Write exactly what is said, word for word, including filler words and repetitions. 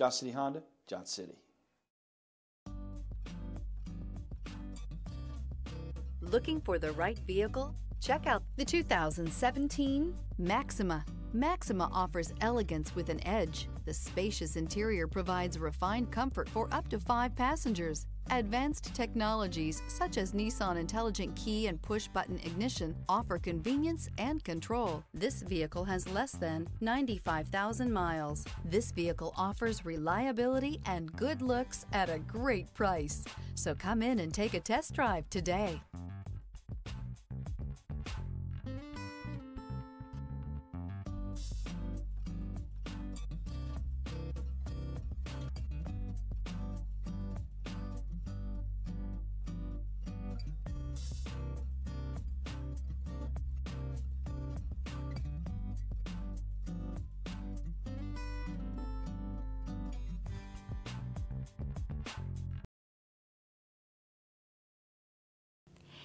Johnson City Honda, Johnson City. Looking for the right vehicle? Check out the two thousand seventeen Maxima. Maxima offers elegance with an edge. The spacious interior provides refined comfort for up to five passengers. Advanced technologies such as Nissan Intelligent Key and Push Button Ignition offer convenience and control. This vehicle has less than ninety-five thousand miles. This vehicle offers reliability and good looks at a great price. So come in and take a test drive today.